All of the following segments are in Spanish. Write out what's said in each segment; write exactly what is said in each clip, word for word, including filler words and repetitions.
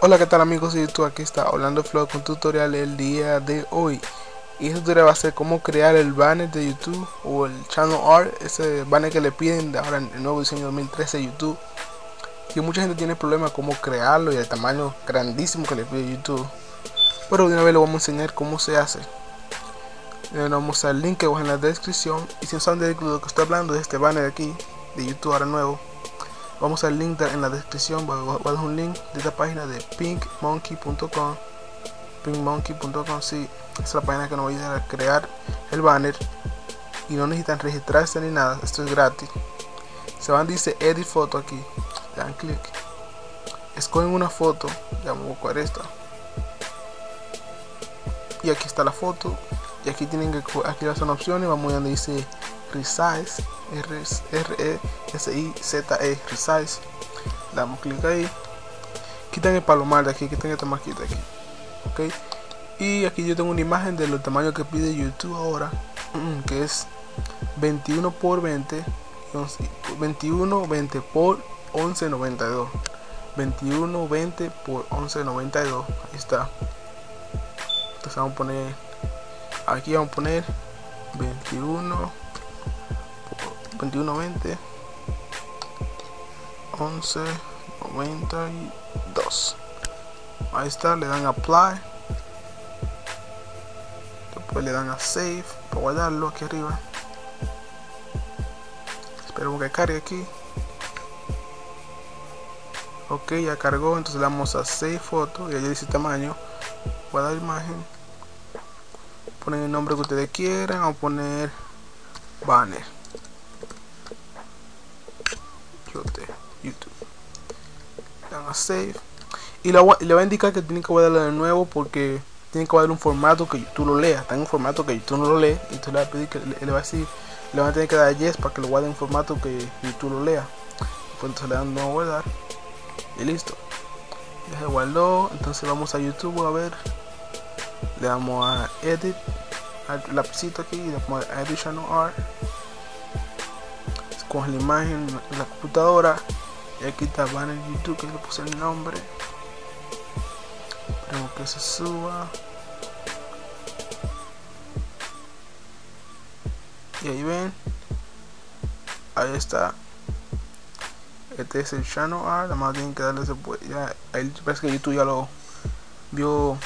Hola, ¿qué tal amigos de YouTube? Aquí está Orlando Flow con tutorial el día de hoy. Y este tutorial va a ser cómo crear el banner de YouTube o el Channel Art, ese banner que le piden ahora en el nuevo diseño dos mil trece de YouTube. Y mucha gente tiene problemas cómo crearlo y el tamaño grandísimo que le pide YouTube. Pero de una vez lo vamos a enseñar cómo se hace. Le vamos al link que voy en la descripción. Y si no saben de lo que estoy hablando, de este banner de aquí, de YouTube ahora nuevo, vamos al link en la descripción. Voy a dejar un link de esta página de pink monkey punto com. pink monkey punto com, sí, es la página que nos va a ayudar a crear el banner. Y no necesitan registrarse ni nada, esto es gratis. Se van, dice edit foto aquí. Le dan clic. Escogen una foto. Ya vamos a buscar esta. Y aquí está la foto. Y aquí tienen que activar son opciones. Vamos a donde dice resize, R E S I Z E, resize. Damos clic ahí, quitan el palomar de aquí, quitan esta marquita de aquí, ok. Y aquí yo tengo una imagen de los tamaños que pide YouTube ahora, que es veintiuno por veinte, veintiuno veinte por once noventa y dos, veintiuno veinte por once noventa y dos, ahí está. Entonces vamos a poner aquí, vamos a poner veintiuno veinte once noventa y dos, ahí está. Le dan apply, después le dan a save para guardarlo aquí arriba. Esperemos que cargue aquí. Ok, ya cargó. Entonces le damos a save photo y ahí dice tamaño, guardar imagen, ponen el nombre que ustedes quieran, o poner banner YouTube. Dan a save y le va a indicar que tienen que guardarlo de nuevo, porque tienen que guardar un formato que YouTube lo lea. Está en un formato que YouTube no lo lee, entonces le va a pedir que le, le va a decir, le van a tener que dar yes para que lo guarde en formato que YouTube lo lea. Después, entonces le dan no guardar y listo, ya se guardó. Entonces vamos a YouTube a ver, le damos a edit, al lapicito aquí, le damos a edit Channel Art. Con la imagen en la computadora y aquí está banner YouTube, que le puse el nombre. Esperemos que se suba y ahí ven, ahí está. Este es el Channel Art. Nada más tienen que darle ese, pues ya ahí parece que YouTube ya lo vio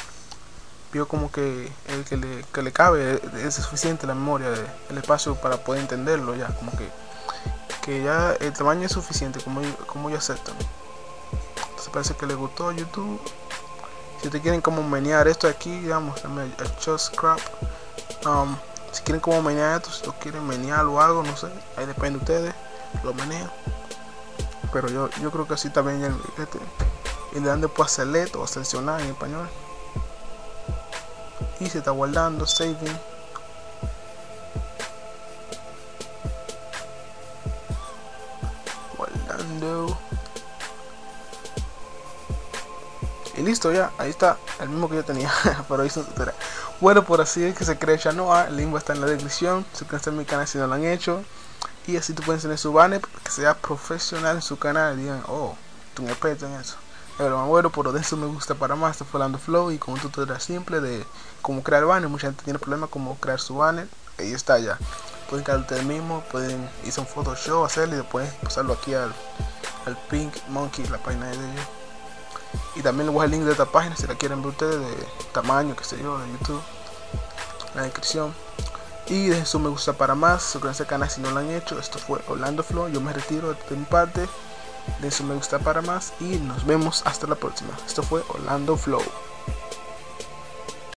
vio como que el que le, que le cabe es suficiente la memoria, el espacio para poder entenderlo, ya como que que ya el tamaño es suficiente, como, como yo acepto. Entonces parece que les gustó YouTube. Si te quieren como menear esto aquí, digamos, just crop, um, si quieren como menear esto, si lo quieren menear o algo, no sé, ahí depende de ustedes, lo menean. Pero yo, yo creo que así también ya, este, y le dan después a select o a seleccionar en español. Y se está guardando, saving. Y listo, ya, ahí está, el mismo que yo tenía, pero hizo tutorial. Bueno, por así es que se crea Channel Art. El link va a estar en la descripción. Suscríbanse a mi canal si no lo han hecho. Y así tú puedes tener su banner que sea profesional en su canal. Y digan, oh, tú me experto en eso. Pero bueno, por den su me gusta para más. Esto fue Orlando Flow y con un tutorial simple de cómo crear banner. Mucha gente tiene problemas como crear su banner. Ahí está ya. Pueden crear ustedes mismos, pueden irse a un Photoshop, hacerlo y después pasarlo aquí al, al Pink Monkey, la página de ellos. Y también les voy a dejar el link de esta página si la quieren ver ustedes, de tamaño, que sé yo, de YouTube, la descripción. Y dejen su me gusta para más, suscríbanse al canal si no lo han hecho. Esto fue Orlando Flow, yo me retiro de mi parte. Dejen su me gusta para más y nos vemos hasta la próxima. Esto fue Orlando Flow.